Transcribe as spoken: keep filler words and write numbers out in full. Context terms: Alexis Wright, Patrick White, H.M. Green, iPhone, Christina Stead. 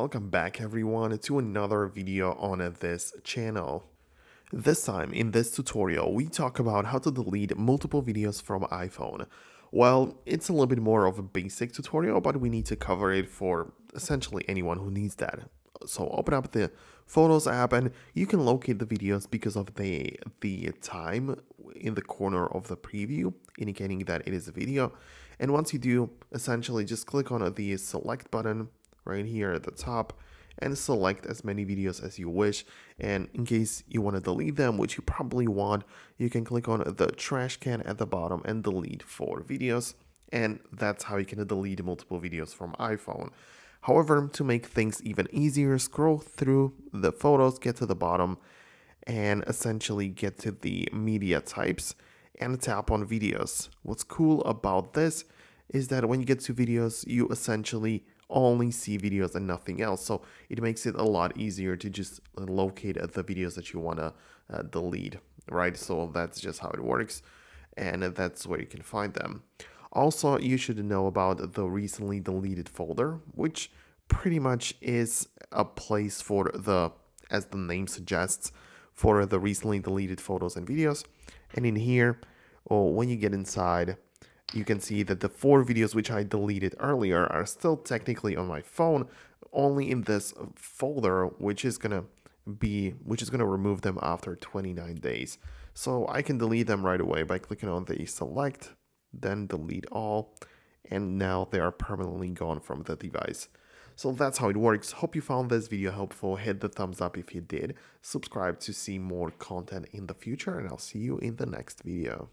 Welcome back everyone to another video on this channel. This time in this tutorial we talk about how to delete multiple videos from iPhone. Well, it's a little bit more of a basic tutorial, but we need to cover it for essentially anyone who needs that. So open up the Photos app and you can locate the videos because of the, the time in the corner of the preview, indicating that it is a video. And once you do, essentially just click on the select button right here at the top and select as many videos as you wish. And in case you want to delete them, which you probably want, you can click on the trash can at the bottom and delete four videos. And that's how you can delete multiple videos from iPhone. However, to make things even easier, scroll through the photos, get to the bottom, and essentially get to the media types and tap on videos. What's cool about this is that when you get to videos, you essentially only see videos and nothing else. So it makes it a lot easier to just locate the videos that you want to uh, delete, right? So that's just how it works, and that's where you can find them. Also, you should know about the recently deleted folder, which pretty much is a place for the, as the name suggests, for the recently deleted photos and videos. And in here, or oh, when you get inside, you can see that the four videos which I deleted earlier are still technically on my phone, only in this folder, which is gonna be, which is gonna remove them after twenty-nine days. So I can delete them right away by clicking on the select, then delete all, and now they are permanently gone from the device. So that's how it works. Hope you found this video helpful. Hit the thumbs up if you did. Subscribe to see more content in the future, and I'll see you in the next video.